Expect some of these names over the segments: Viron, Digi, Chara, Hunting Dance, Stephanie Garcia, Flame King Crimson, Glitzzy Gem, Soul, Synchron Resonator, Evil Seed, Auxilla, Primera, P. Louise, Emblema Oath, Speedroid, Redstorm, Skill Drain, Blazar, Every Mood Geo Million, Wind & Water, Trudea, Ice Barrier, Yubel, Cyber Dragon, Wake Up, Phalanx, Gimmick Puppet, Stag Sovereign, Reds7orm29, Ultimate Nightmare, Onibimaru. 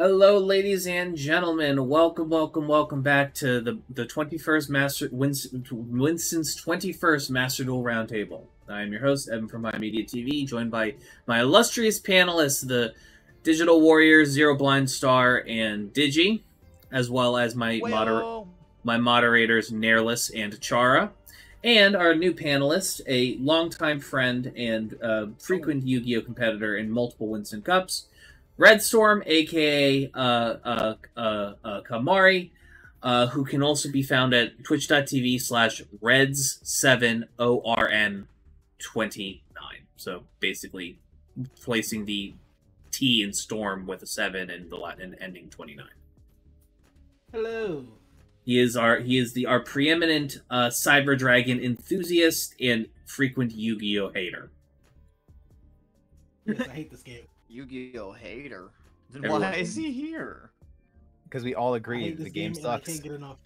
Hello, ladies and gentlemen. Welcome back to the 21st Winston's 21st Master Duel Roundtable. I am your host, Evan from HIMediaTV, joined by my illustrious panelists, the Digital Warriors, Zero Blind Star, and Digi, as well as my moderators, Nairless and Chara, and our new panelist, a longtime friend and frequent Yu-Gi-Oh competitor in multiple Winston Cups, Redstorm, aka Kamari, who can also be found at twitch.tv/reds7orn29. So basically, placing the T in Storm with a 7 and the Latin ending 29. Hello. He is our preeminent Cyber Dragon enthusiast and frequent Yu-Gi-Oh hater. Yes, I hate this game. Yu-Gi-Oh hater. Then why is he here? Because we all agree the game sucks. I can't get enough.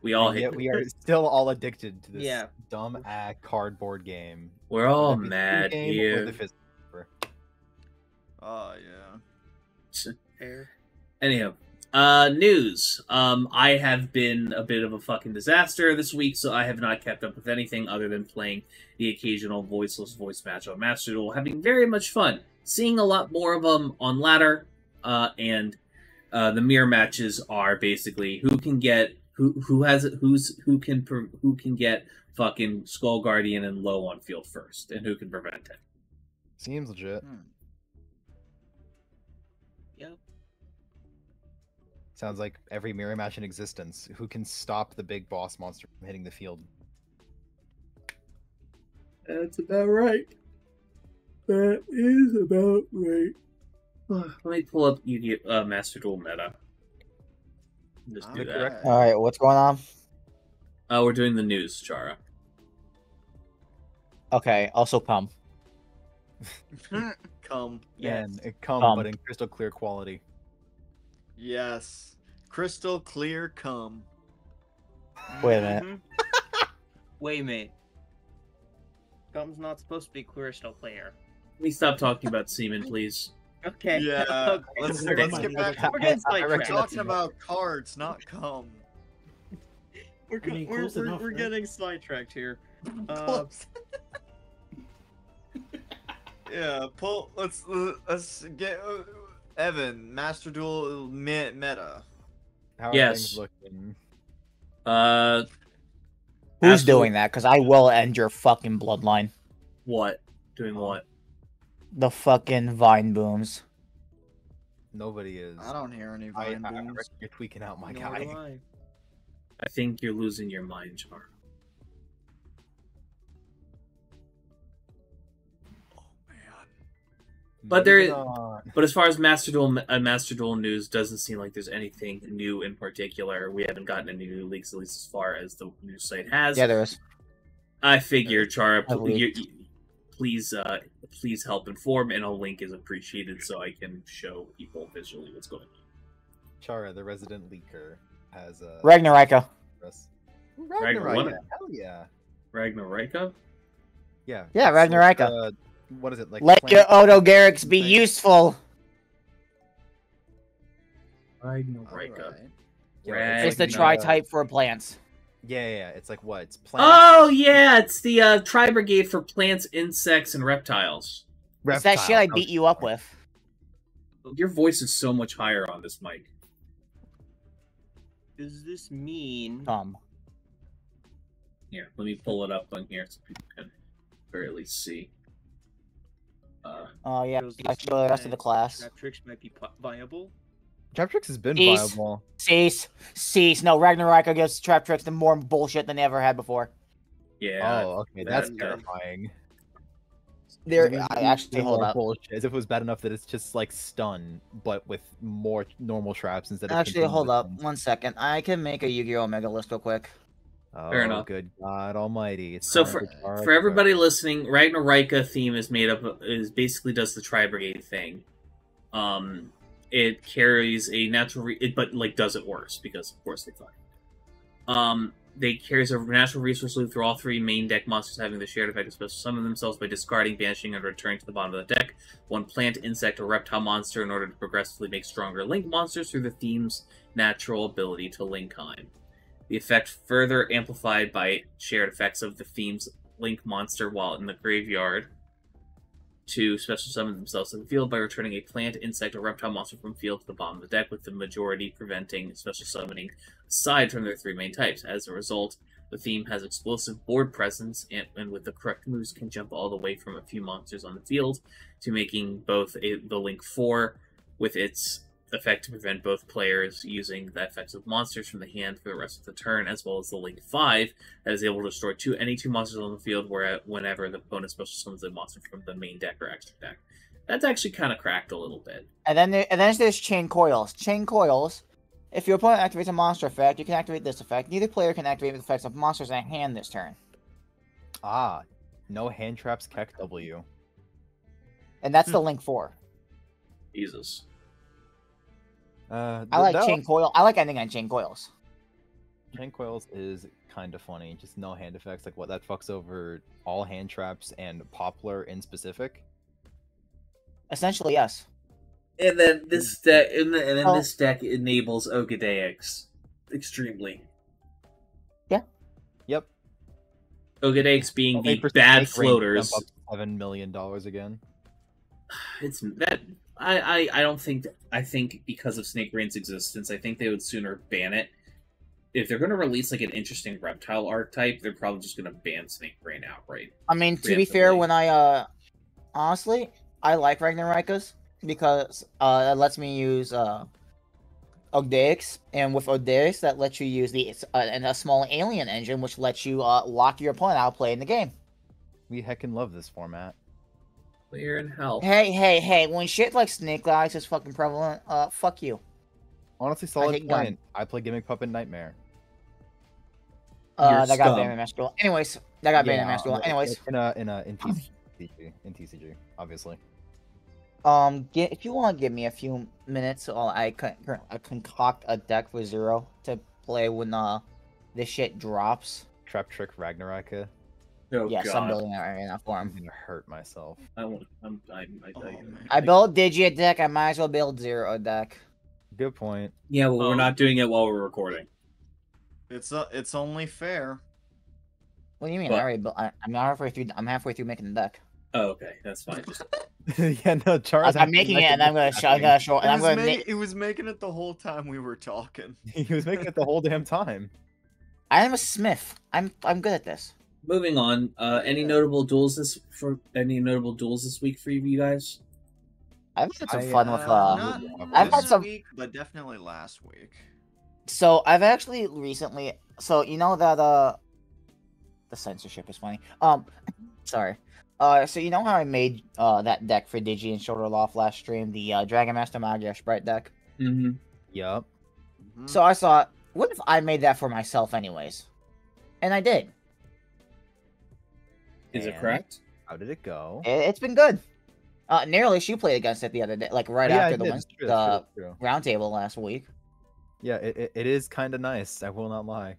We all hate. We are still all addicted to this dumb cardboard game. We're all mad here. Oh yeah. Anyhow, news. I have been a bit of a fucking disaster this week, so I have not kept up with anything other than playing the occasional Voiceless Voice match on Master Duel, having very much fun, seeing a lot more of them on ladder, and the mirror matches are basically who can get fucking Skull Guardian and low on field first, and who can prevent it. Seems legit. Hmm. Yep. Sounds like every mirror match in existence. Who can stop the big boss monster from hitting the field? That's about right. That is about right. Let me pull up Yu-Gi-Oh! Master Duel meta. Just do that. All right, what's going on? We're doing the news, Chara. Okay, also Pum. Come. Yes. Yeah, come, but in crystal clear quality. Yes. Crystal clear cum. Wait a minute. Wait a minute. Cum's not supposed to be crystal clear. Can we stop talking about semen, please? Okay. Yeah. Okay. Let's get back to talking about cards, not cum. We're getting sidetracked here. Yeah, let's get... Evan, Master Duel meta. How are things looking? Who's doing that? Because I will end your fucking bloodline. What? Doing what? The fucking vine booms. Nobody is. I don't hear any vine booms. You're tweaking out, my guy. I think you're losing your mind, Char. But but as far as Master Duel news, doesn't seem like there's anything new in particular. We haven't gotten any new leaks, at least as far as the news site has. Yeah, there is. I figure, Chara, please help inform, and a link is appreciated so I can show people visually what's going on. Chara, the resident leaker, has a Ragnaraika. Ragnaraika. Hell yeah. Ragnaraika. Yeah. Yeah, Ragnaraika. What is it like? Let your Otogarix be useful. Ragnaraika. Right. It's the tri type for plants. Yeah. It's like what? It's plants. Oh yeah, it's the Tri Brigade for plants, insects, and reptiles. It's that shit I beat you up with. Your voice is so much higher on this mic. Does this mean? Here, let me pull it up on here so people can barely see. Oh yeah, the rest of the class. Traptrix might be viable. Traptrix has been viable. Cease. No, Ragnaraika gives Traptrix the more bullshit than they ever had before. Yeah. Oh, okay, that's terrifying. There, I actually hold up. Bullshit, as if it was bad enough that it's just like stun, but with more normal traps instead of. Actually, hold up, one second. I can make a Yu-Gi-Oh! Omega list real quick. Fair enough. Good God Almighty! It's so for everybody listening, Ragnaraika theme is made up of, basically does the Tri Brigade thing. It carries a natural, but like does it worse because of course they thought. They carries a natural resource loop through all three main deck monsters, having the shared effect of special summon themselves by discarding, banishing, and returning to the bottom of the deck one plant, insect, or reptile monster in order to progressively make stronger link monsters through the theme's natural ability to Linkheim. The effect further amplified by shared effects of the theme's link monster while in the graveyard to special summon themselves to the field by returning a plant, insect, or reptile monster from field to the bottom of the deck, with the majority preventing special summoning aside from their three main types. As a result, the theme has explosive board presence, and with the correct moves can jump all the way from a few monsters on the field to making both the Link 4 with its effect to prevent both players using the effects of monsters from the hand for the rest of the turn, as well as the Link 5 that is able to destroy any two monsters on the field whenever the opponent special summons a monster from the main deck or extra deck. That's actually kind of cracked a little bit. And then there's Chain Coils. Chain Coils, if your opponent activates a monster effect, you can activate this effect. Neither player can activate the effects of monsters at hand this turn. Ah, no hand traps, Keck W. And that's the Link 4. Jesus. I like Chain Coil. I like ending on Chain Coils. Chain Coils is kind of funny. Just no hand effects. Like, what, that fucks over all hand traps and Poplar in specific? Essentially, yes. And then this deck, this deck enables Ogedeix extremely. Yeah. Yep. Ogedeix being the bad floaters. $7 million again. It's that. I don't think that, I think because of Snake Rain's existence, I think they would sooner ban it. If they're going to release like an interesting reptile archetype, they're probably just going to ban Snake Rain outright. I mean, to be fair, when I honestly, I like Ragnaraikas because it lets me use Ogedeix, and with Ogedeix, that lets you use the and a small alien engine, which lets you lock your opponent out playing the game. We heckin' love this format. Clear in hell. Hey, when shit like Snake Eyes is fucking prevalent, fuck you. Honestly, solid point. Gun. I play Gimmick Puppet Nightmare. That got banned in Master Duel. Anyways, that got banned in Master Duel. Anyways. In TCG, obviously. If you want to give me a few minutes, I concoct a deck for Zero to play when this shit drops. Traptrix Ragnaraika. Oh, yes, God. I'm building that right now for him. I'm gonna hurt myself. I built Digi a deck. I might as well build Zero a deck. Good point. Yeah, well, we're not doing it while we're recording. It's only fair. What do you mean? But, I'm halfway through. I'm halfway through making the deck. Oh, okay, that's fine. Yeah, no, Charles. I'm making it, and I'm gonna show. And I'm gonna. He was making it the whole time we were talking. He was making it the whole damn time. I am a smith. I'm good at this. Moving on. Any notable duels this week for you guys? I've had some fun with. I've had some, but definitely last week. So I've actually recently. So you know that the censorship is funny. Sorry. So you know how I made that deck for Digi and Shoulderloft last stream, the Dragon Master Magyar Sprite deck. Mm-hmm. Yup. Mm-hmm. So I thought, what if I made that for myself, anyways? And I did. Is it correct? How did it go? It's been good. Nairless, you played against it the other day, like after the roundtable last week. Yeah, it is kind of nice. I will not lie.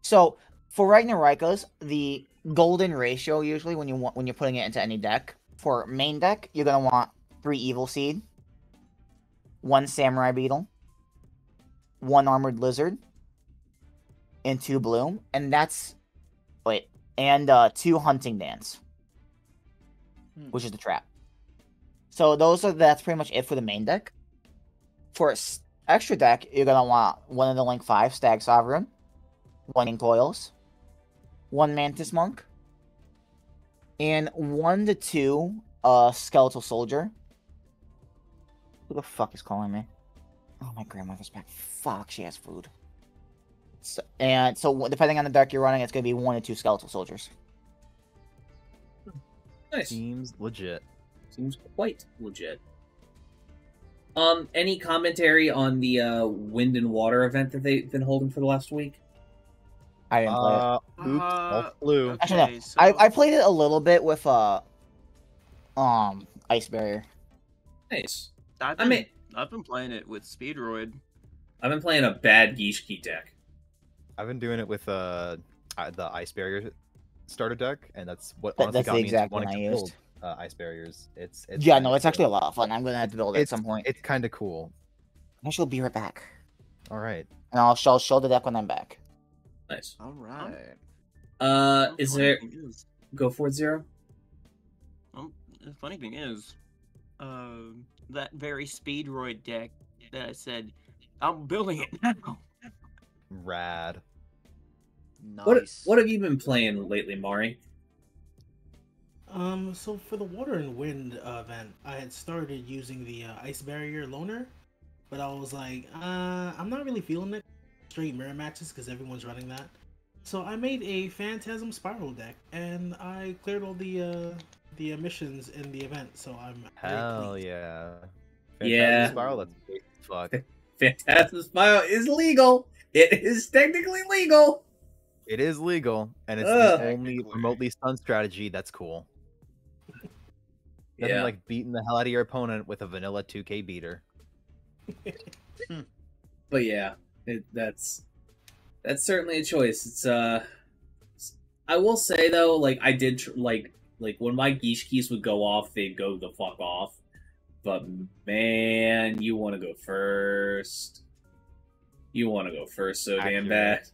So for Ragnaraikas, the golden ratio usually when you're putting it into any deck for main deck, you're gonna want 3 Evil Seed, 1 Samurai Beetle, 1 Armored Lizard, and 2 Bloom, and that's wait. And 2 Hunting Dance, which is the trap. So that's pretty much it for the main deck. For extra deck, you're gonna want 1 of the Link 5 Stag Sovereign, 1 in Coils, 1 Mantis Monk, and 1 to 2 Skeletal Soldier. Who the fuck is calling me? Oh, my grandmother's back. Fuck, she has food. So depending on the deck you're running, it's going to be 1 or 2 Skeletal Soldiers. Nice. Seems legit. Seems quite legit. Any commentary on the Wind and Water event that they've been holding for the last week? I didn't play it. Oops, okay, actually, no. So... I played it a little bit with Ice Barrier. Nice. I've been playing it with Speedroid. I've been playing a bad Geishki deck. I've been doing it with the Ice Barrier starter deck, and that's what honestly that's got me into wanting to build Ice Barriers. It's yeah, no, it's actually a lot of fun. I'm gonna have to build it at some point. It's kind of cool. I shall be right back. All right. And I'll show the deck when I'm back. Nice. All right. Is there? Go for it, Zero. Well, the funny thing is, that very Speedroid deck that I said, I'm building it now. Rad. Nice. What have you been playing lately, Mari? So for the Water and Wind event, I had started using the Ice Barrier Loner, but I was like, I'm not really feeling it. Straight mirror matches because everyone's running that. So I made a Phantasm Spiral deck, and I cleared all the missions in the event. So I'm hell yeah, Phantasm Spiral. That's big fuck. Phantasm Spiral is legal. It is technically legal. It is legal, and it's the only remotely stun strategy that's cool. Nothing like beating the hell out of your opponent with a vanilla 2K beater. But yeah, that's certainly a choice. It's I will say though, like I did like when my Geesh keys would go off, they'd go the fuck off. But man, you want to go first. You want to go first so damn bad.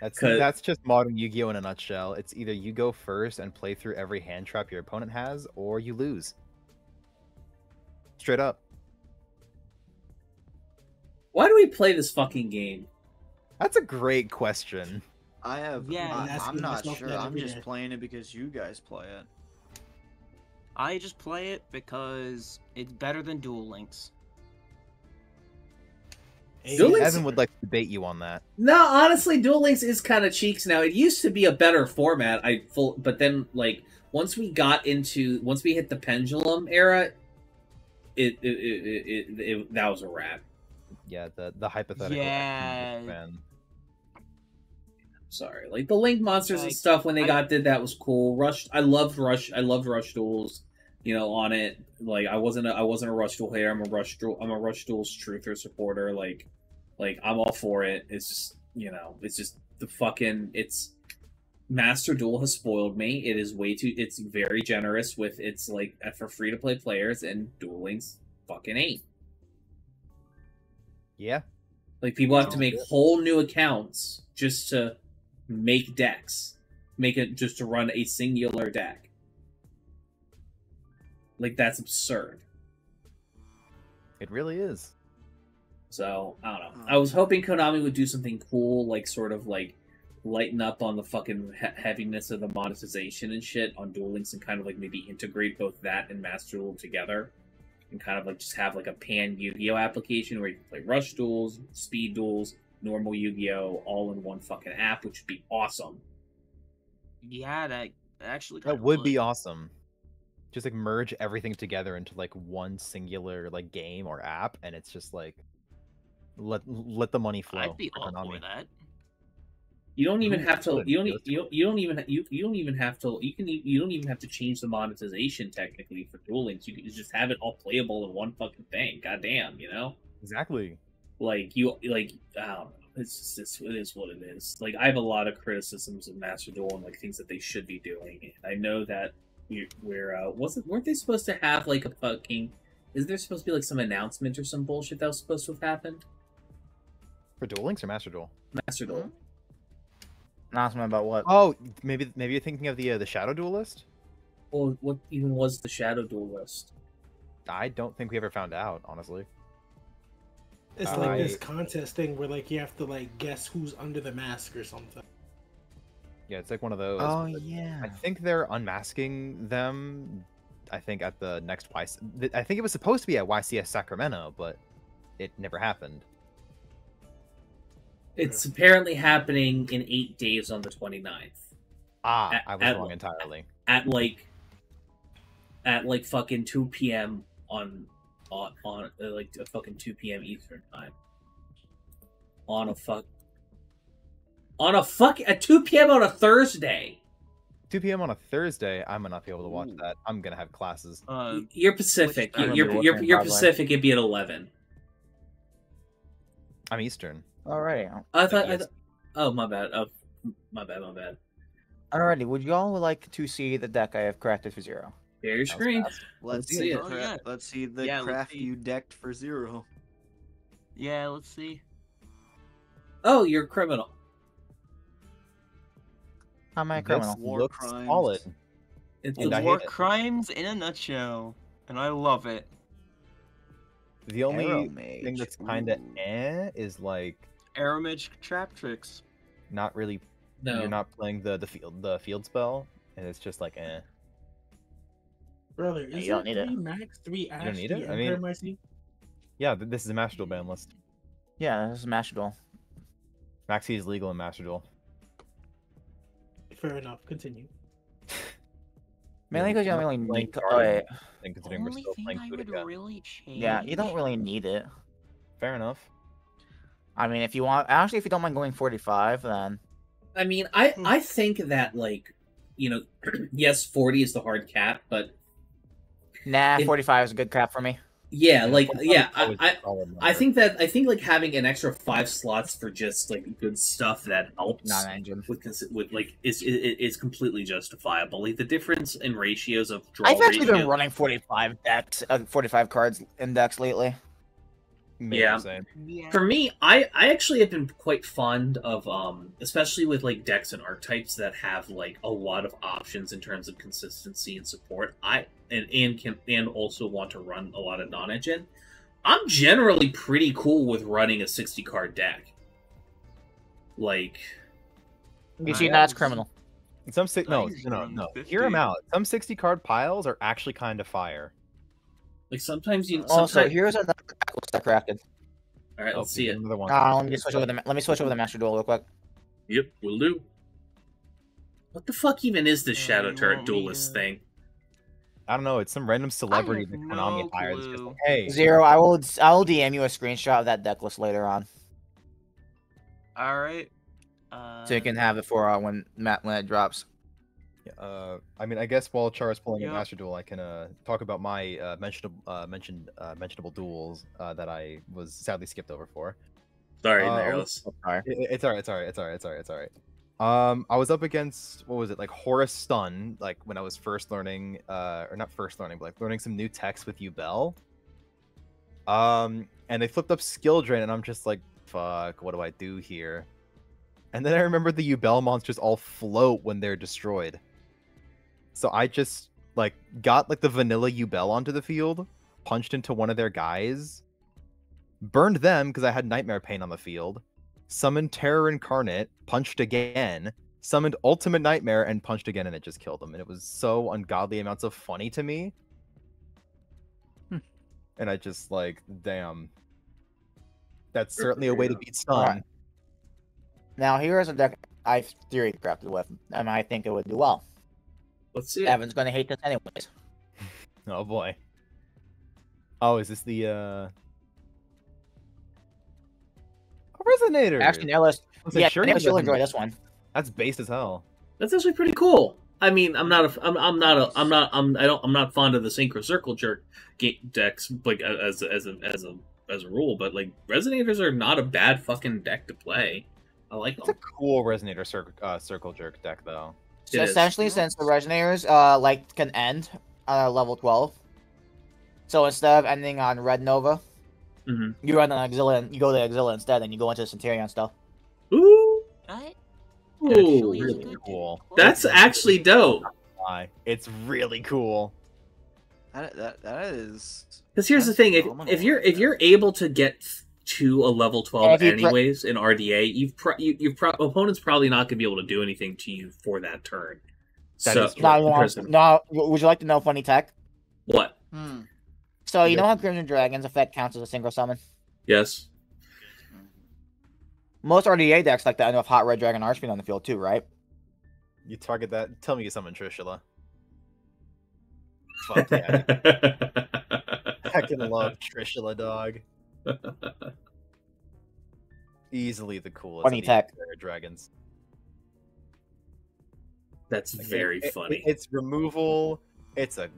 That's just modern Yu-Gi-Oh in a nutshell. It's either you go first and play through every hand trap your opponent has, or you lose. Straight up. Why do we play this fucking game? That's a great question. I have. Yeah, I'm not sure. I'm just playing it because you guys play it. I just play it because it's better than Duel Links. See, Evan would like to debate you on that. No, honestly, Duel Links is kind of cheeks now. It used to be a better format. But then, like, once we hit the Pendulum era, that was a wrap. Yeah, the hypothetical. Yeah. Man. Sorry, like the Link monsters and stuff when they did that was cool. Rush, I loved Rush duels. You know, on it, like I wasn't a Rush Duel hater. I'm a Rush Duel's truther supporter. Like I'm all for it. It's just, you know, it's just the fucking. It's Master Duel has spoiled me. It is way too. It's very generous with its like for free to play players, and Duel Links fucking ain't. Yeah, like people have to make whole new accounts just to make decks, just to run a singular deck. Like, that's absurd. It really is. So, I don't know. I was hoping Konami would do something cool, like, sort of, like, lighten up on the fucking heaviness of the monetization and shit on Duel Links and kind of, like, maybe integrate both that and Master Duel together and kind of, like, just have, like, a pan Yu-Gi-Oh! Application where you can play Rush Duels, Speed Duels, normal Yu-Gi-Oh! All in one fucking app, which would be awesome. Yeah, that actually... That would be awesome. Just like merge everything together into like one singular like game or app, and it's just like let the money flow. I'd be all for that. You don't even have to change the monetization technically for Duel Links. You can just have it all playable in one fucking thing. Goddamn, you know? Exactly. Like I don't know. It is what it is. Like I have a lot of criticisms of Master Duel and like things that they should be doing. I know that. Weren't they supposed to have like a fucking? Is there supposed to be like some announcement or some bullshit that was supposed to have happened? For Duel Links or Master Duel? Master Duel. Announcement about what? Oh, maybe you're thinking of the Shadow Duel list. Well, what even was the Shadow Duel list? I don't think we ever found out, honestly. It's like this contest thing where like you have to like guess who's under the mask or something. Yeah, it's like one of those. Oh, yeah. I think they're unmasking them, I think, at the next YCS. I think it was supposed to be at YCS Sacramento, but it never happened. It's apparently happening in 8 days on the 29th. Ah, I was wrong entirely. At like fucking 2 p.m. on like a fucking 2 p.m. Eastern time. At 2 p.m. on a Thursday. 2 p.m. on a Thursday, I'm gonna not be able to watch that. I'm gonna have classes. You're Pacific. You're Pacific. It'd be at 11. I'm Eastern. All right. I thought I, th Oh, my bad. Oh, my bad, my bad. Alrighty, would y'all like to see the deck I have crafted for Zero? Share your screen. Let's see it. Let's see the craft you decked for Zero. Yeah, let's see. Oh, you're a criminal. How am I a criminal? War crimes. Solid. It's the war crimes in a nutshell, and I love it. The only thing that's kind of eh is like Aromage Traptrix. Not really. No. You're not playing the field spell, and it's just like eh. Brother, is you don't need it. Max 3 Ash, you don't need it. I mean, yeah, this is a Master Duel ban list. Yeah, this is a Master Duel. Maxi is legal in Master Duel. Fair enough. Continue. Mainly because you don't really need to. Right. And considering we're still playing Trudea. Really yeah, you don't really need it. Fair enough. I mean, if you want, actually, if you don't mind going 45, then. I mean, I think that like, you know, yes, 40 is the hard cap, but. Nah, 45 is a good cap for me. Yeah, like, yeah, I think that, I think, like, having an extra 5 slots for just, like, good stuff that helps with like, is completely justifiable. Like, the difference in ratios of draw I've actually been running 45 decks, 45 cards in decks lately. Yeah. Yeah. For me, I actually have been quite fond of, especially with, like, decks and archetypes that have, like, a lot of options in terms of consistency and support. And also want to run a lot of non-engine. I'm generally pretty cool with running a 60-card deck. Like, you see, that's criminal. Some no. Hear him out. Some 60-card piles are actually kind of fire. Like sometimes you. Also, here's another deck crafted. All right, let's see it. Another one. Let me switch over the Master Duel real quick. Yep, will do. What the fuck even is this Shadow Turret Duelist thing? I don't know. It's some random celebrity that Konami hires. Just like, hey, Zero. I will DM you a screenshot of that deck list later on. All right. So you can have it for when it drops. I mean, I guess while Chara's pulling a Master Duel, I can talk about my mentionable duels that I was sadly skipped over for. Sorry, Nairless. It's all right. It's all right. It's all right. It's all right. It's all right. I was up against, what was it, like Horus Stun, like when I was first learning, or not first learning, but like learning some new text with Yubel. And they flipped up Skill Drain, and I'm just like, fuck, what do I do here? And then I remember the Yubel monsters all float when they're destroyed. So I just, like, got like the vanilla Yubel onto the field, punched into one of their guys, burned them because I had Nightmare Pain on the field, summoned Terror Incarnate, punched again, summoned Ultimate Nightmare, and punched again, and it just killed him. And it was so ungodly amounts of funny to me. And I just like, damn. That's certainly a way to beat Stun. Right. Now here is a deck I've theory crafted with, and I think it would do well. Let's see. Evan's gonna hate this anyways. Oh boy. Oh, is this the Resonator. Actually, Nairless. Yeah, sure, you'll enjoy this one. That's based as hell. That's actually pretty cool. I mean, I'm not fond of the synchro circle jerk decks like as a rule, but like Resonators are not a bad fucking deck to play. I like them. It's a cool Resonator circle jerk deck though. So essentially, since the Resonators like can end on level 12, so instead of ending on Red Nova. Mm-hmm. You run an Auxilla and you go to Auxilla instead, and you go into the Centurion stuff. Ooh! What? Ooh, really cool. That's actually dope. It's really cool. That is. Because here's the thing: if you're able to get to a level 12 anyways in RDA, your opponent's probably not gonna be able to do anything to you for that turn. So now, would you like to know funny tech? What? Hmm. So, you know how Crimson Dragon's effect counts as a single summon? Yes. Most RDA decks like that end with Hot Red Dragon Archfiend on the field too, right? You target that. Tell me you summon Trishula. Fuck yeah. I can love Trishula, dog. Easily the coolest. Funny tech. Dragons. That's very funny. It's removal. It's a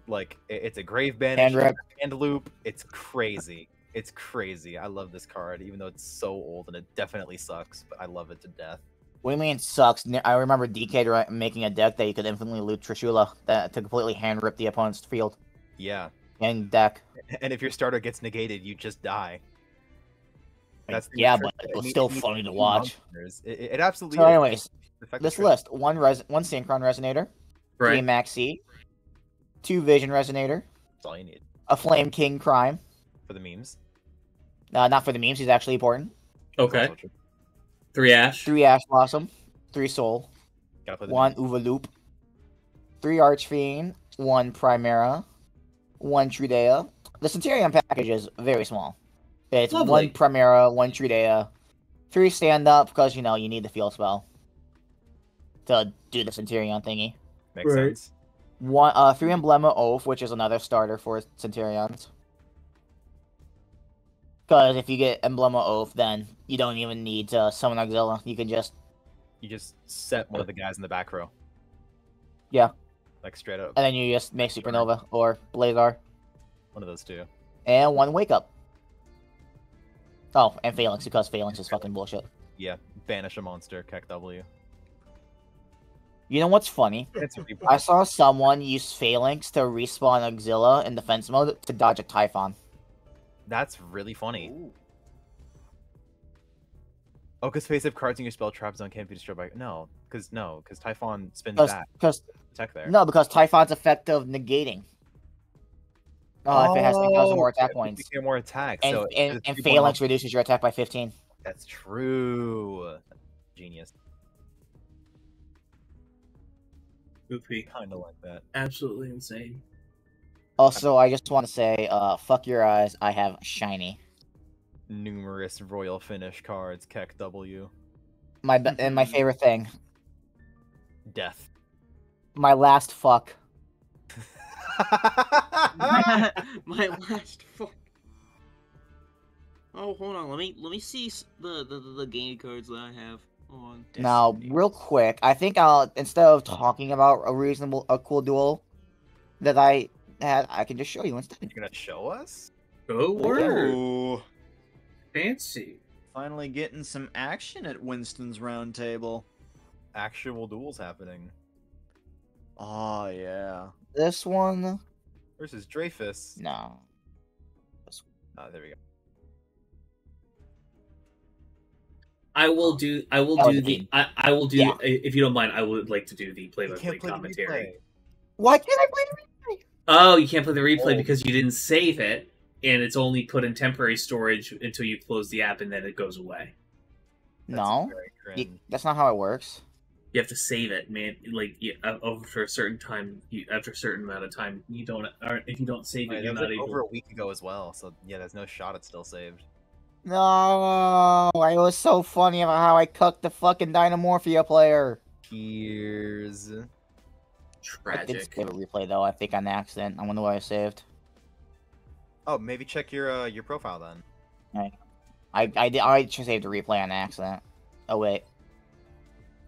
grave banish and loop. It's crazy. It's crazy. I love this card, even though it's so old and it definitely sucks, but I love it to death. What do you mean it sucks? I remember DK making a deck that you could infinitely loot Trishula to completely hand-rip the opponent's field. Yeah. And deck. And if your starter gets negated, you just die. That's yeah, but it was still funny to watch. It absolutely so anyways, this list, one Synchron Resonator, right. 3 Maxi, 2 Vision Resonator. That's all you need. A Flame King Crime. For the memes? Not for the memes, he's actually important. Okay. 3 Ash. 3 Ash Blossom. 3 Soul. 1 Uvaloop. 3 Archfiend. 1 Primera. 1 Trudea. The Centurion package is very small. It's lovely. 1 Primera, 1 Trudea, 3 stand-up, because, you know, you need the field spell to do the Centurion thingy. Makes right. sense. 3 Emblema Oath, which is another starter for Centurions. Because if you get Emblema Oath, then you don't even need to summon Auxilla. You can just... You just set one of the guys in the back row. Yeah. Like, straight up. And then you just make Supernova or Blazar. One of those two. And 1 Wake Up. Oh, and Phalanx, because Phalanx is fucking bullshit. Yeah, banish a monster, Keck W. You know what's funny? I saw someone use Phalanx to respawn Auxilla in defense mode to dodge a Typhon. That's really funny. Ooh. Oh, because face-up cards in your spell trap zone can't be destroyed by... No, because Typhon spins back. Tech there. No, because Typhon's effect of negating. Oh, if it has more attack points. More attack, and, so and Phalanx reduces your attack by 15. That's true. Genius. Goofy. Kind of like that. Absolutely insane. Also, I just want to say, fuck your eyes, I have shiny. Numerous Royal Finish cards, Keck W. And my favorite thing. Death. My last fuck. My last fuck. Oh, hold on. Let me see the game cards that I have on. Now, real quick, I think I'll instead of talking about a cool duel that I had, I can just show you instead. You're gonna show us? Oh, fancy! Finally getting some action at Winston's round table. Actual duels happening. Oh yeah. This one versus Dreyfus. No. There we go. I will do if you don't mind, I would like to do the play-by-play commentary. Why can't I play the replay? Oh, you can't play the replay because you didn't save it, and it's only put in temporary storage until you close the app, and then it goes away. No, that's not how it works. You have to save it, man. Like over a certain time, after a certain amount of time, you don't. Or if you don't save it, you're not able. Over a week ago as well, so yeah, there's no shot it's still saved. No, it was so funny about how I cooked the fucking Dynamorphia player. Here's tragic. I did save a replay though. I think on accident. I wonder why I saved. Oh, maybe check your profile then. Right. I just saved a replay on accident. Oh wait.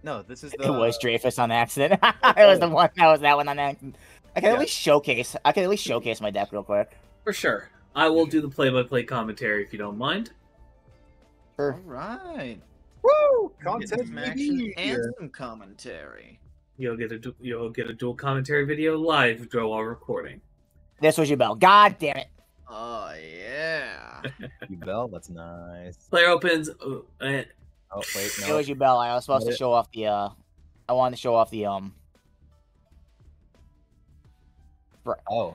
No, this is the... It was Dreyfus on accident. It was the one that was that one on accident. I can at least showcase my deck real quick. For sure. I will do the play-by-play commentary if you don't mind. Sure. All right. Woo! Content action and some commentary. You'll get a dual commentary video live during our recording. This was Yubel. God damn it. Oh yeah. Yubel, that's nice. Player opens. Oh wait, no. It was Yubel. I was supposed to show off the. I wanted to show off the Oh,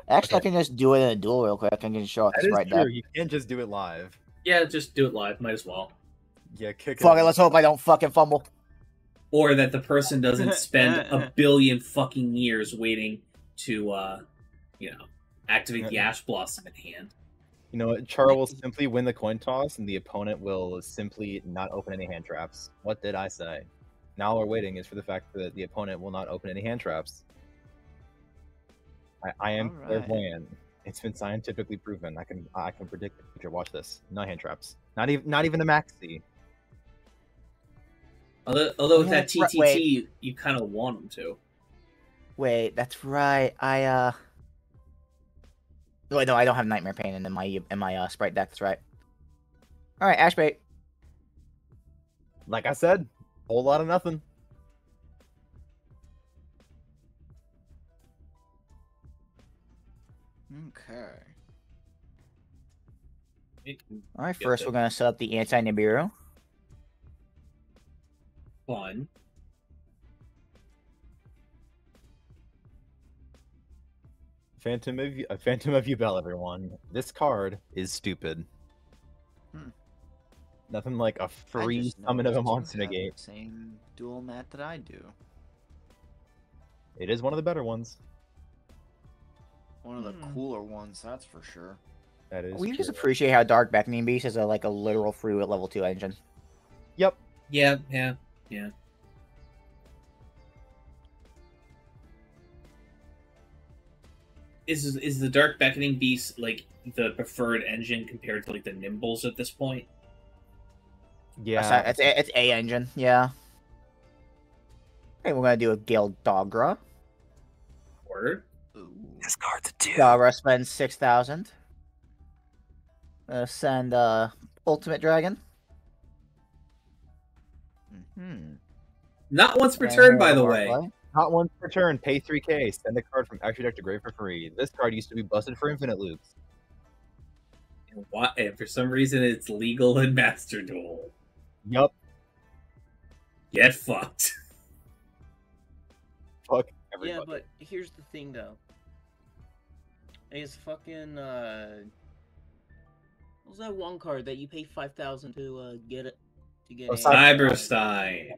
actually, okay. I can just do it in a duel real quick. I can just show off this right there. You can just do it live. Yeah, just do it live. Might as well. Yeah, kick it. Fuck it. Let's hope I don't fucking fumble. Or that the person doesn't spend a billion fucking years waiting to, you know, activate the Ash Blossom in hand. You know what? Chara will simply win the coin toss, and the opponent will simply not open any hand traps. What did I say? Now all we're waiting is for the fact that the opponent will not open any hand traps. I am clairvoyant. Right. It's been scientifically proven. I can predict the future. Watch this. No hand traps. Not even the maxi. Although with that TTT, you kind of want them to. Wait, that's right. Wait, no, I don't have Nightmare Pain in my sprite deck. That's right. All right, Ashbait. Like I said, Whole lot of nothing. Okay. Alright, first we're going to set up the anti-Nibiru. Fun. Phantom of Yubel, everyone. This card is stupid. Nothing like a free summon of a monster negate. Same dual mat that I do. It is one of the better ones. One of the cooler ones, that's for sure. That is. We just appreciate how Dark Beckoning Beast is like a literal free with level 2 engine. Yep. Yeah. Yeah. Yeah. Is the Dark Beckoning Beast like the preferred engine compared to like the Nimbles at this point? Yeah, it's a engine. Yeah. Okay, we're gonna do a Gale Dogra. Word. Discard the two. Dogra spends 6,000. Send Ultimate Dragon. Not once per turn, by the way. Not once per turn. Pay 3K. Send the card from extra deck to grave for free. This card used to be busted for infinite loops. And for some reason, it's legal in Master Duel. Yup. Get fucked. Fuck everybody. Yeah, but here's the thing, though. Is fucking what was that one card that you pay 5,000 to get it? To get Cyberstein.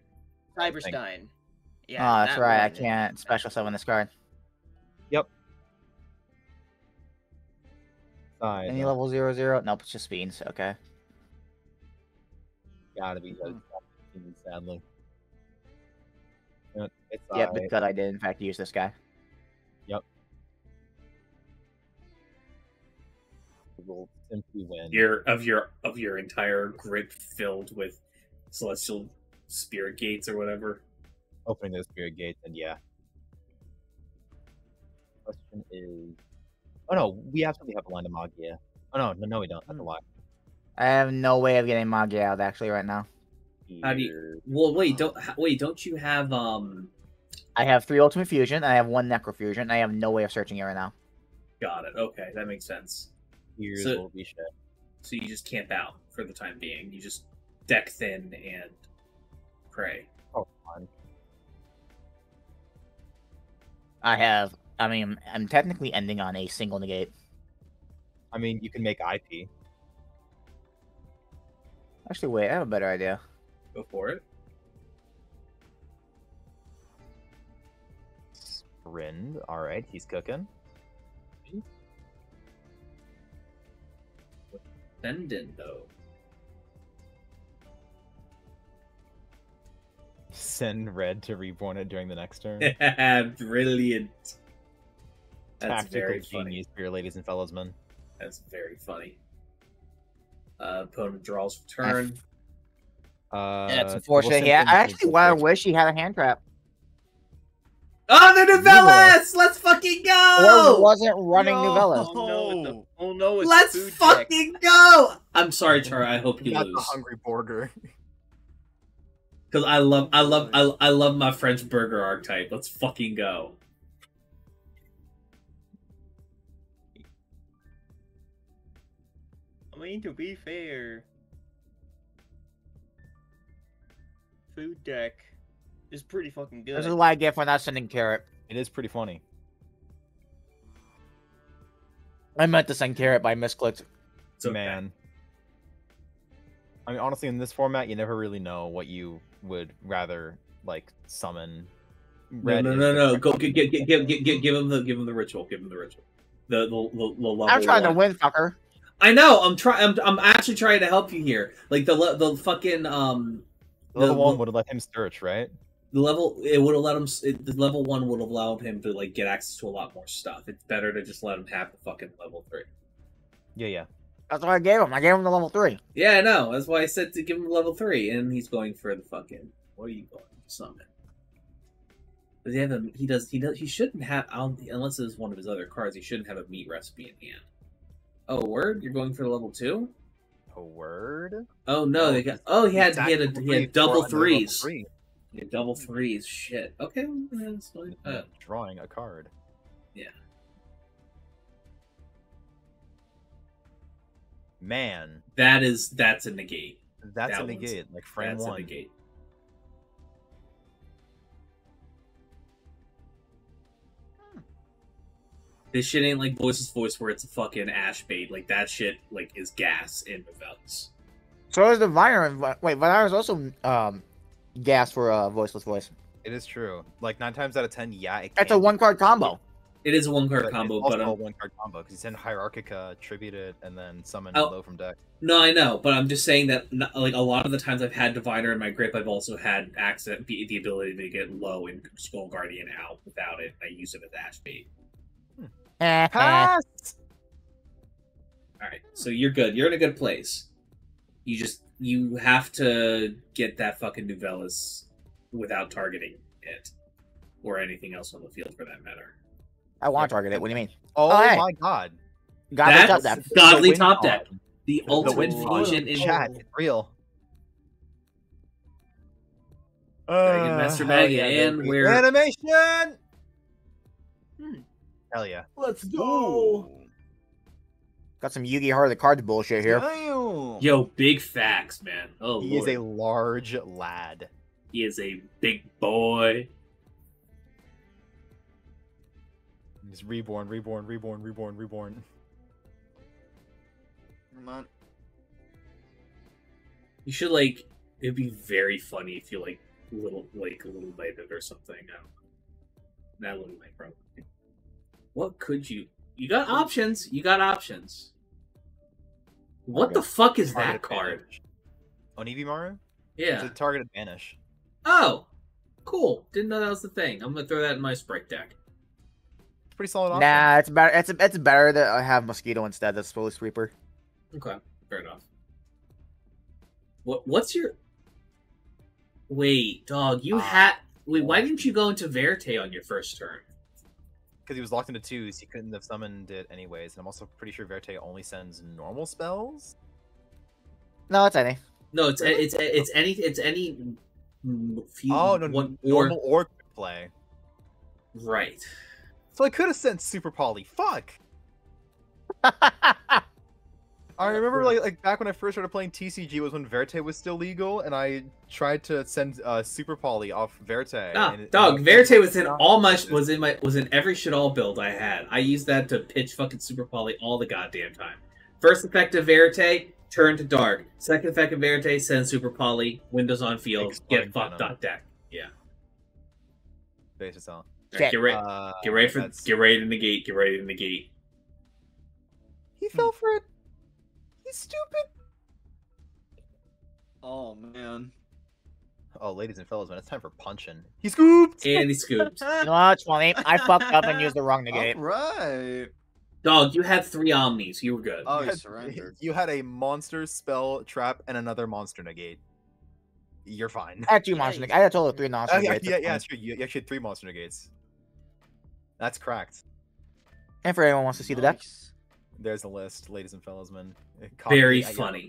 Cyberstein. Yeah. Oh, that's right. I can't special summon this card. Yep. Any level 0/0? Nope, it's just beans. Okay. Gotta be beans, sadly. It's yep, but I did in fact use this guy. Yep. We'll simply win. Of your entire grip filled with celestial spirit gates or whatever. Opening those spirit gates, and yeah. Question is. Oh no, we absolutely have a line to Magia. Oh no, no, we don't. That's a lie. I have no way of getting Magia out actually right now. How do you? Well, wait, don't you have I have 3 Ultimate Fusion. And I have 1 Necrofusion. And I have no way of searching it right now. Got it. Okay, that makes sense. Here's what we should. So you just camp out for the time being. You just deck thin and pray. Oh, fun. I have. I mean, I'm technically ending on a single negate. I mean, you can make IP. Actually, wait, I have a better idea. Go for it. Sprint. All right, he's cooking. Sendin, though. Send red to reborn it during the next turn. Brilliant. That's tactical very genius for your ladies and fellowsmen. That's very funny. Opponent draws for turn. That's unfortunate. Yeah, I actually wish he had a hand trap. Oh, the Nairless! Let's fucking go! Or wasn't running Nairless. Oh no! It's let's fucking go! I'm sorry, Chara. I hope you lose. The hungry border. Because I love my French burger archetype. Let's fucking go. I mean, to be fair, food deck is pretty fucking good. There's a lot I get for not sending Carrot. It is pretty funny. I meant to send Carrot, but I misclicked. So man, I mean, honestly, in this format, you never really know what you would rather like summon. Red no. Go give him the ritual. Give him the ritual. I'm trying to win, fucker. I know. I'm actually trying to help you here. Like the fucking level 1 would have let him search, right? The level 1 would have allowed him to like get access to a lot more stuff. It's better to just let him have the fucking level 3. Yeah. That's what I gave him. I gave him the level 3. Yeah, I know. That's why I said to give him level 3, and he's going for the fucking. What are you going to summon? Does he have a? He shouldn't have. Unless it's one of his other cards, he shouldn't have a meat recipe in hand. Oh word! You're going for the level 2. Oh word! Oh no! He had double 3s. Yeah, double threes, shit. Okay, that's fine. Drawing a card. Yeah. Man. That's a negate. That's a negate, like frame one. That's a negate. This shit ain't like Voiceless Voice where it's a fucking ash bait. Like, that shit, like, is gas in the belts. So is the Viron. Wait, Viron is also gas for Voiceless Voice. It is true. Like, 9 times out of 10, yeah, it can. It's a one-card combo. It is a one-card combo, but... It's also a one-card combo, because it's in Hierarchica, tributed, and then summoned low from deck. No, I know, but I'm just saying that, like, a lot of the times I've had Diviner in my grip, I've also had access, the ability to get low and Skull Guardian out without it. I use it as ash bait. Pass. All right, so you're good. You're in a good place. You have to get that fucking Nuvellis without targeting it or anything else on the field for that matter. I want to target it. What do you mean? Oh my god! Godly top deck. Godly top deck. The ultimate fusion in chat. Real. Dragon Master Maggie, and we're animation. Hell yeah. Let's go. Ooh. Got some Yu-Gi-Oh! Heart of the Cards bullshit here. Damn. Yo, big facts, man. Oh, he Lord. Is a large lad. He is a big boy. He's reborn, reborn, reborn, reborn, reborn. Come on. You should, like, it'd be very funny if you, like, a little bladed or something. I don't know. That little might probably. What could you... You got options. You got options. What the fuck is that card? Onibimaru? Yeah. It's a targeted banish. Oh! Cool. Didn't know that was the thing. I'm gonna throw that in my Sprite deck. It's pretty solid option. Nah, it's better, it's better that I have Mosquito instead. That's Slowly Sweeper. Okay. Fair enough. What's your... Wait, dog. You had... Wait, why didn't you go into Verte on your first turn? Because he was locked into twos, he couldn't have summoned it anyways. And I'm also pretty sure Verte only sends normal spells. No, it's any. No, it's any. Few, oh no, one, normal or quick play. Right. So I could have sent Super Poly. Fuck. I remember like back when I first started playing TCG was when Verte was still legal, and I tried to send Super Poly off Verte. No, and dog, Verte was in all my was in every shit all build I had. I used that to pitch fucking Super Poly all the goddamn time. First effect of Verte, turn to dark. Second effect of Verte, send Super Poly. Windows on field, get fucked on deck. Yeah. Base yourself. Right, get ready to negate. He fell for it. He's stupid. Oh man. Oh, ladies and fellas, man, it's time for punching. He scooped. And he scooped. You know what's funny? I fucked up and used the wrong negate. All right. Dog, you had 3 omnis. You were good. Oh, you surrendered. You had a monster spell trap and another monster negate. You're fine. I had 2 monster negates. I had a total of 3 monster negates. Yeah, that's true. You actually had 3 monster negates. That's cracked. And for anyone who wants to see the deck. There's a list, ladies and fellas, man. Very funny.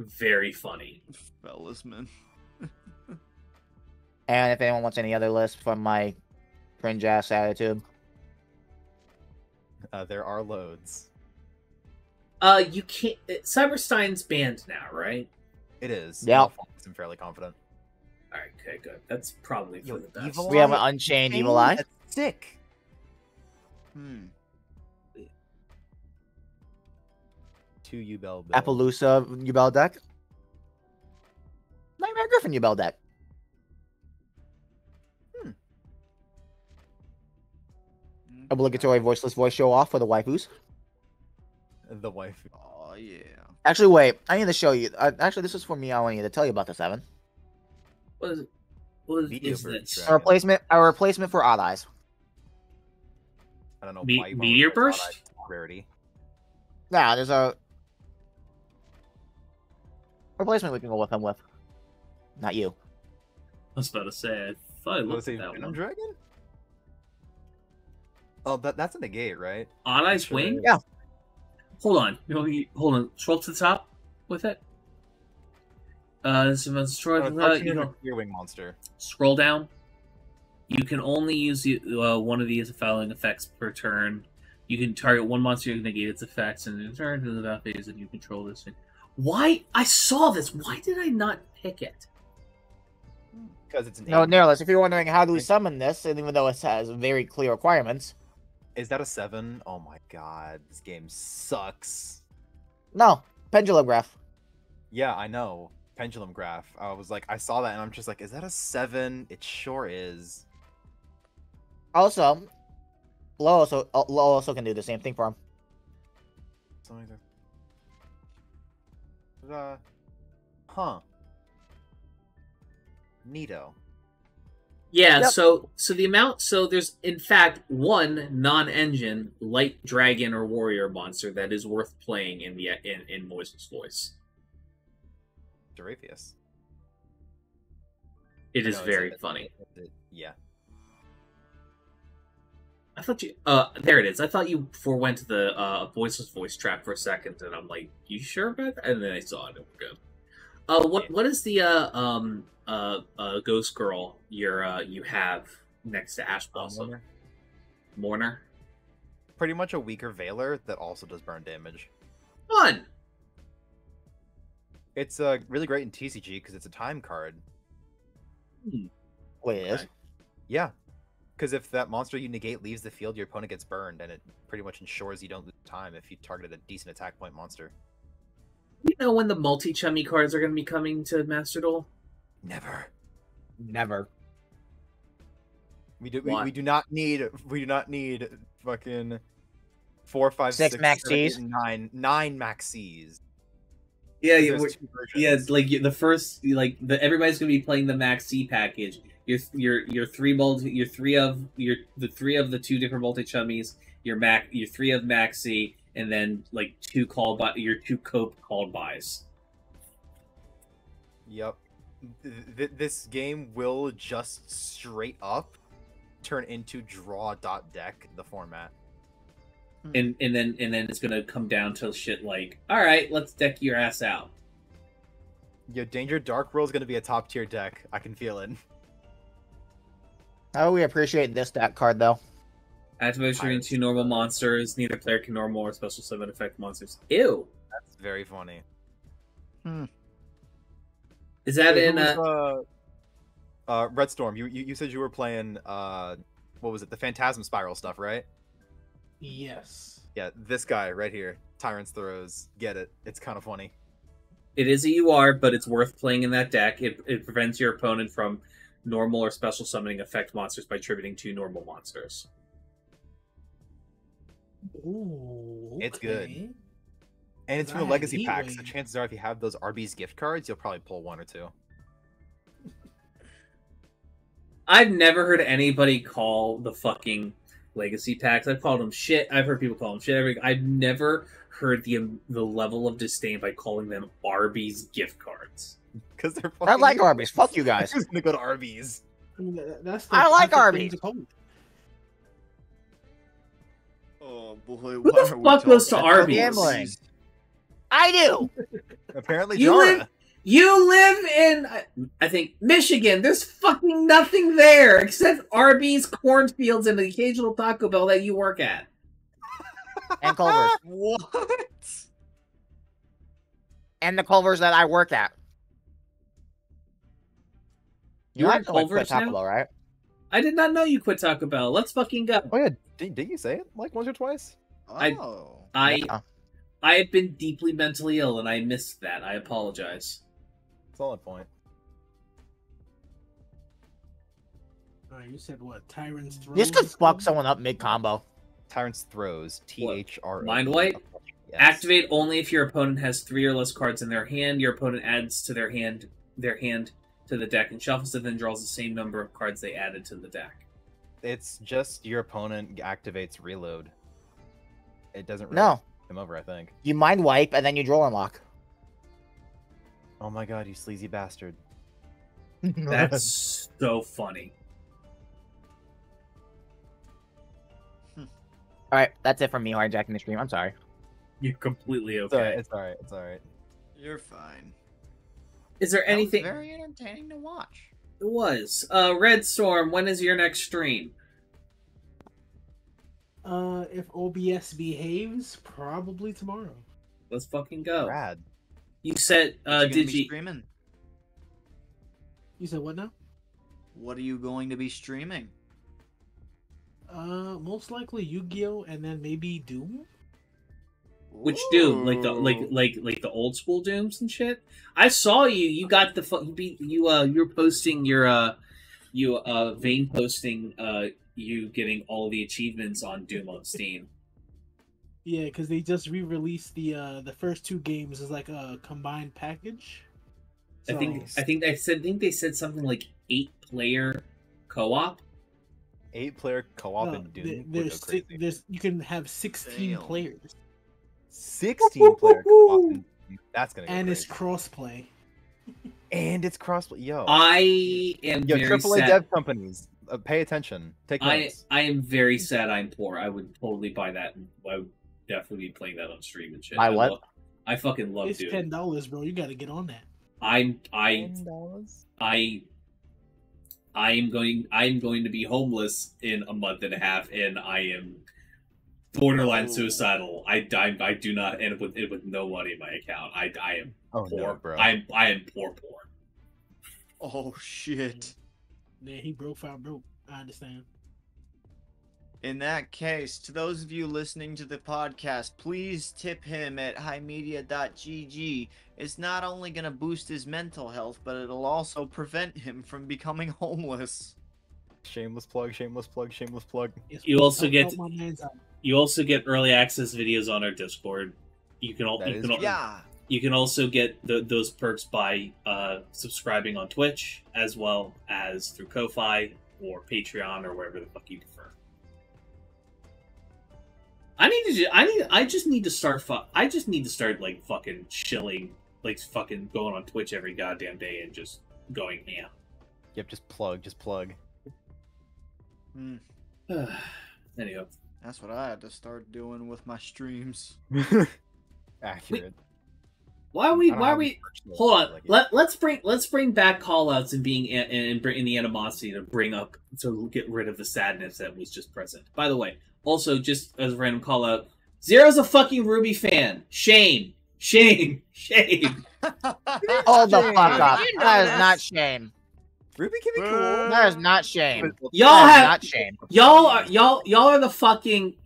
Very funny. Fellas, man. And if anyone wants any other list from my cringe-ass attitude. There are loads. You can't... Cyberstein's banned now, right? It is. Yeah. I'm fairly confident. Alright, okay, good. That's probably for the best. We have an Unchained Evil Eye. That's sick. Hmm. 2 Yubel build. Appaloosa Yubel deck. Nightmare Griffin Yubel deck. Obligatory Voiceless Voice show off for the waifus. The waifu. Oh yeah. Actually, wait. I need to show you. Actually, this is for me. I wanted to tell you about this, Evan. What is it? What is this? A replacement. A replacement for Odd Eyes. I don't know. Meteor Burst. Rarity. Nah, there's a replacement we can go with him with. Not you. I was about to say, I thought I looked at that one. Dragon? Oh, that's in the gate, right? Odd Eyes Wing? Yeah. Hold on. Hold on. Scroll up to the top with it. This event destroyed. You know, Earwing monster. Scroll down. You can only use one of these fouling effects per turn. You can target one monster, you can negate its effects, and in turn, to the battle phase, and you control this thing. Why? I saw this. Why did I not pick it? Because it's an no, Nairless. If you're wondering how do we summon this, and even though it has very clear requirements, is that a 7? Oh my god, this game sucks. No, Pendulum Graph. Yeah, I know. Pendulum Graph. I was like, I saw that, and I'm just like, is that a 7? It sure is. Also, Lo also can do the same thing for him. Huh. Neato. Yeah, yep. so the amount, so there's in fact one non-engine light dragon or warrior monster that is worth playing in the in Voiceless Voice. Dorapius. It is very funny. Yeah. I thought you there it is. I thought you forewent the Voiceless Voice trap for a second, and I'm like, you sure about that? And then I saw it and we're good. What is the Ghost Girl you have next to Ash Blossom? Mourner. Pretty much a weaker Veiler that also does burn damage. Fun! It's really great in TCG because it's a time card. Hmm. Wait, okay. Yeah. Because if that monster you negate leaves the field, your opponent gets burned, and it pretty much ensures you don't lose time if you targeted a decent attack point monster. You know when the multi-chummy cards are going to be coming to Master Duel? Never. Never. We do not need fucking 4, 5, 6, 7, 8, 9 maxis. Yeah, it's like the first everybody's going to be playing the maxi package. Your three of the 2 different multi-chummies, your 3 of maxi, and then like 2 call by your 2 cope called buys. Yep. This game will just straight up turn into draw.deck, the format. And then it's gonna come down to shit like, alright, let's deck your ass out. Yo, Danger Dark World's gonna be a top tier deck. I can feel it. Oh, we appreciate this deck card though. Activation between 2 normal monsters, neither player can normal or special summon effect monsters. Ew. That's very funny. Hmm. Is that in Red Storm? You said you were playing what was it? The Phantasm Spiral stuff, right? Yes. Yeah, this guy right here, Tyrant's Throes. Get it? It's kind of funny. It is a UR, but it's worth playing in that deck. It prevents your opponent from normal or special summoning effect monsters by tributing 2 normal monsters. Ooh, okay. It's good. And it's from the Legacy Pack, so chances are if you have those Arby's gift cards, you'll probably pull 1 or 2. I've never heard anybody call the fucking Legacy Packs. I've called them shit. I've heard people call them shit. I've never heard the level of disdain by calling them Arby's gift cards. Because they're fucking... I like Arby's. Fuck you guys. Who's gonna go to Arby's? I mean, that's the I like Arby's. Oh boy! Who the fuck goes to Arby's? Gambling. I do. Apparently, you live in, I think, Michigan. There's fucking nothing there except Arby's, cornfields, and the occasional Taco Bell that you work at. And Culver's. What? And the Culver's that I work at. You like Culver's Taco Bell, right? I did not know you quit Taco Bell. Let's fucking go. Oh yeah, did you say it like once or twice? Oh. I have been deeply mentally ill, and I missed that. I apologize. Solid point. Alright, you said what? Tyrant's Throes? This could fuck someone up mid-combo. Tyrant's Throes. THRO. Mind White? Yes. Activate only if your opponent has 3 or less cards in their hand. Your opponent adds to their hand to the deck and shuffles it, then draws the same number of cards they added to the deck. It's just your opponent activates reload. It doesn't really... No. Over, I think. You mind wipe and then you draw unlock. Oh my god, you sleazy bastard. That's so funny. Alright, that's it from me hijacking the stream. I'm sorry. You're completely okay. It's alright. You're fine. Is there anything... That was very entertaining to watch. It was. Red Storm, when is your next stream? If OBS behaves, probably tomorrow. Let's fucking go. Rad. You said, Digi... streaming? You said what now? What are you going to be streaming? Most likely Yu-Gi-Oh, and then maybe Doom. Which Doom? Like the like the old school Dooms and shit. I saw you. You got the you're posting your Vayne posting you getting all the achievements on Doom on Steam. Yeah, because they just re-released the first two games as like a combined package. So... I think they said something like 8-player co-op. 8-player co-op in Doom. There's you can have 16 players. 16-player co-op. That's gonna. And it's crossplay. And it's crossplay. Yo, I am. Yo, very AAA sad. Dev companies, pay attention. Take notes. I am very sad. I'm poor. I would totally buy that. I would definitely be playing that on stream and shit. I fucking love. It's Doom. $10, bro. You got to get on that. I am going to be homeless in a month and a half, and I am borderline suicidal. I do not end up with no money in my account. I am poor, bro. I am poor. Oh shit! Man, he broke found broke. I understand. In that case, to those of you listening to the podcast, please tip him at himedia.gg. It's not only going to boost his mental health, but it'll also prevent him from becoming homeless. Shameless plug, shameless plug, shameless plug. You also get early access videos on our Discord. You can also get those perks by subscribing on Twitch, as well as through Ko-Fi or Patreon or wherever the fuck you prefer. I just need to start like fucking chilling, like fucking going on Twitch every goddamn day and just going ham. Yep, just plug. Mm. Anyway, that's what I had to start doing with my streams. Accurate. Why are we? Hold on. Like let's bring back callouts and being and the animosity to bring up to get rid of the sadness that was just present. By the way. Also, just as a random call out, Zero's a fucking Ruby fan. Shame. Shame. Shame. All the fuck up. You know that is not shame. Ruby can be cool. That is not shame. Y'all are the fucking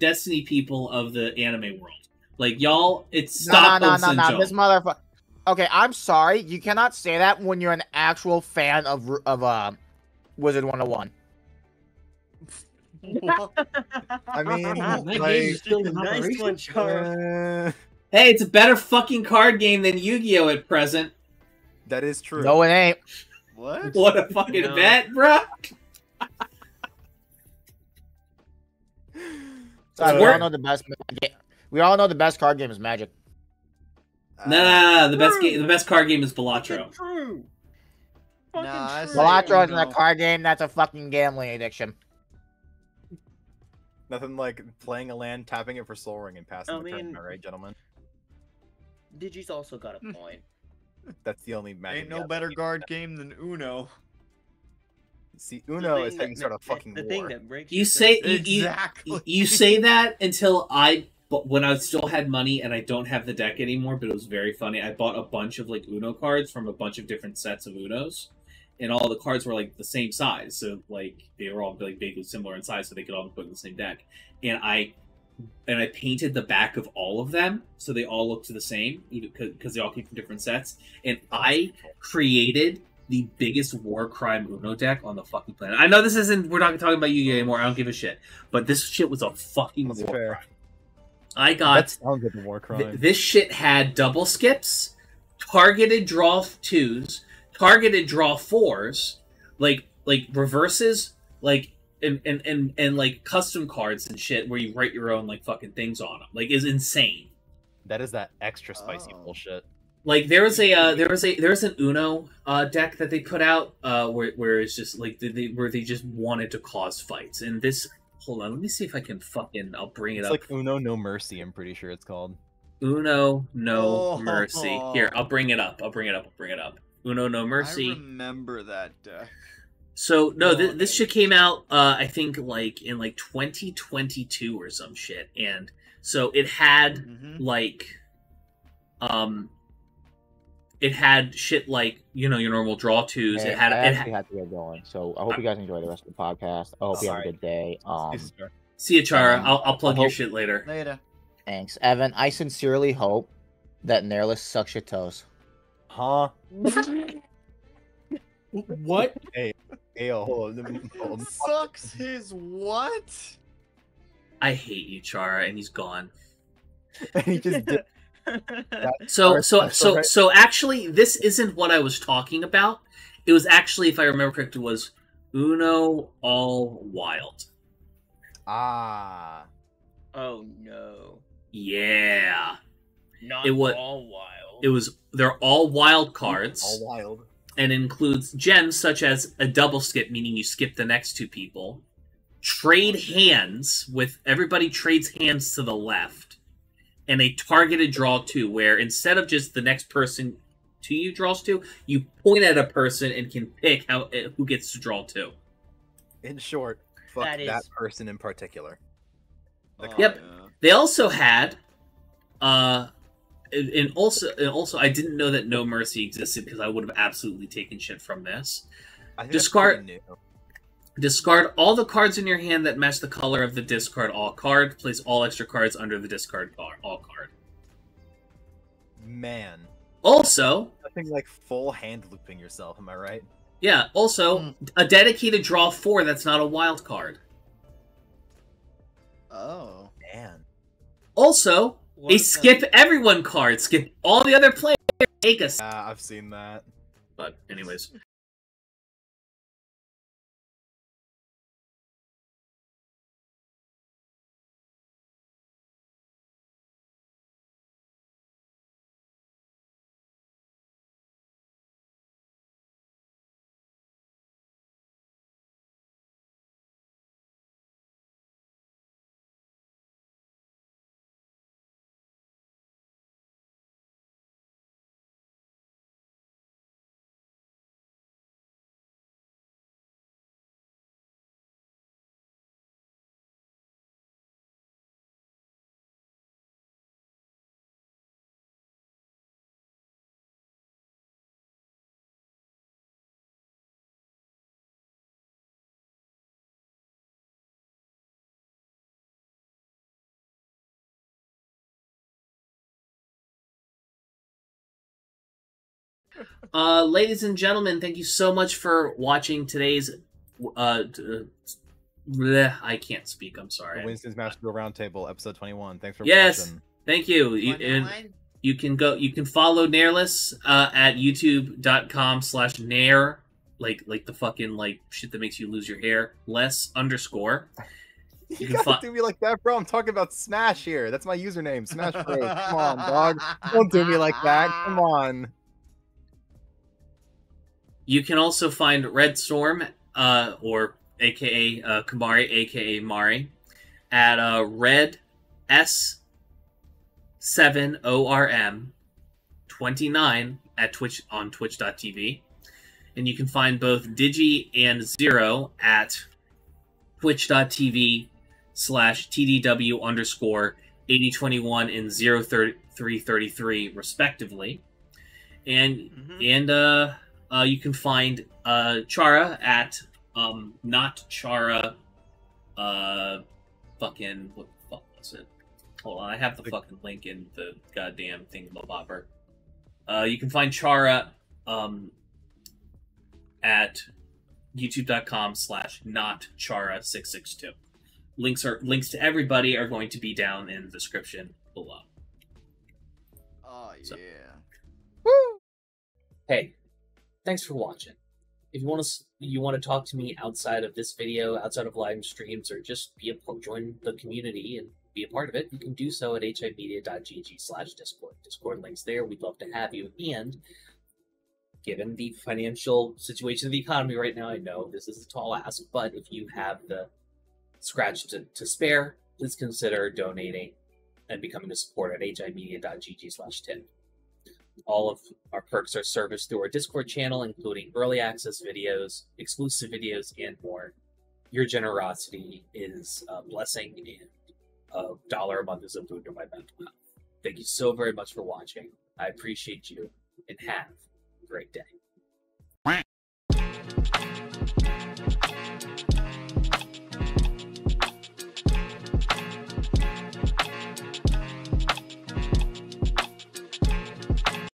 Destiny people of the anime world. Like y'all no, this motherfucker. Okay, I'm sorry. You cannot say that when you're an actual fan of Wizard 101. I mean, nice one, Chara. Hey, it's a better fucking card game than Yu-Gi-Oh at present. That is true. No, it ain't. What? What a fucking bet, bro! Sorry, we all know the best card game is Magic. Nah, the best card game is Bellatro. True. Bellatro isn't a card game. That's a fucking gambling addiction. Nothing like playing a land, tapping it for Soul Ring, and passing the turn. All right, gentlemen. Digi's also got a point. That's the only Magic. Ain't no better guard game than Uno. See, Uno is taking sort of fucking war. You say exactly. You say that until when I still had money and I don't have the deck anymore. But it was very funny. I bought a bunch of like Uno cards from a bunch of different sets of Unos. And all the cards were like the same size, so like they were all like vaguely similar in size, so they could all be put in the same deck. And I painted the back of all of them, so they all looked the same, because they all came from different sets. And I created the biggest war crime Uno deck on the fucking planet. I know this isn't. We're not talking about Yu-Gi-Oh anymore. I don't give a shit. But this shit was a fucking war crime. I got. That sounds like a war crime. This shit had double skips, targeted draw 2s. Targeted draw 4s, like reverses, like and like custom cards and shit where you write your own like fucking things on them. Like is insane. That is that extra spicy bullshit. Like there was an Uno deck that they put out where it's just like where they just wanted to cause fights. And this, hold on, let me see if I can fucking I'll bring it up. It's like Uno No Mercy. I'm pretty sure it's called. Uno No Mercy. Here, I'll bring it up. Uno No Mercy. I remember that deck. So, no, this shit came out, I think, like, in, like, 2022 or some shit. And so it had, like, it had shit like, you know, your normal draw twos. Hey, I had to get going. So I hope you guys enjoy the rest of the podcast. I hope you have a good day. See you, Chara. I'll plug your shit later. Later. Thanks, Evan. I sincerely hope that Nairless sucks your toes. Huh? What? Hey, hold on. Sucks his what? I hate you, Chara, and he's gone. He just did. So actually, this isn't what I was talking about. It was actually, if I remember correctly, was Uno All Wild. Ah. Oh no. Yeah. Not all wild. It was. They're all wild cards. All wild. And includes gems such as a double skip, meaning you skip the next two people. Trade hands with everybody trades hands to the left. And a targeted draw two, where instead of just the next person to you draws two, you point at a person and can pick who gets to draw two. In short, fuck that person in particular. Yep. Yeah. They also had, and also I didn't know that No Mercy existed because I would have absolutely taken shit from this. I think discard all the cards in your hand that match the color of the discard all card. Place all extra cards under the discard all card. Man. Also, nothing like full hand looping yourself, am I right? Yeah, also, a dedicated draw 4 that's not a wild card. Oh, man. Also, a skip everyone card. Skip all the other players. Yeah, I've seen that. But anyways. Ladies and gentlemen, thank you so much for watching today's I can't speak, I'm sorry. Winston's Master Duel Roundtable, episode 21. Thanks for watching. Yes, thank you. You can follow Nairless at youtube.com/nair, like the fucking shit that makes you lose your hair. Less_. You gotta do me like that, bro. I'm talking about Smash here. That's my username, Smash Bros. Come on, dog. Don't do me like that. Come on. You can also find Red Storm, or aka Kamari, aka Mari, at Red S7ORM29 at Twitch on Twitch.tv, and you can find both Digi and Zero at Twitch.tv/TDW_8021 and 03333 respectively, and you can find Chara at not Chara fucking what the fuck was it? Hold on, I have the fucking link in the goddamn thingamabobber. You can find Chara at youtube.com/notchara662. Links to everybody are going to be down in the description below. Oh yeah. So. Woo! Hey. Thanks for watching. If you want to talk to me outside of this video, outside of live streams, or just join the community and be a part of it, you can do so at himedia.gg/discord. Discord links there. We'd love to have you. And given the financial situation of the economy right now, I know this is a tall ask, but if you have the scratch to spare, please consider donating and becoming a supporter at himedia.gg/tip. All of our perks are serviced through our Discord channel, including early access videos, exclusive videos, and more. Your generosity is a blessing, and $1 a month is a boon to my mental health. Thank you so very much for watching. I appreciate you, and have a great day.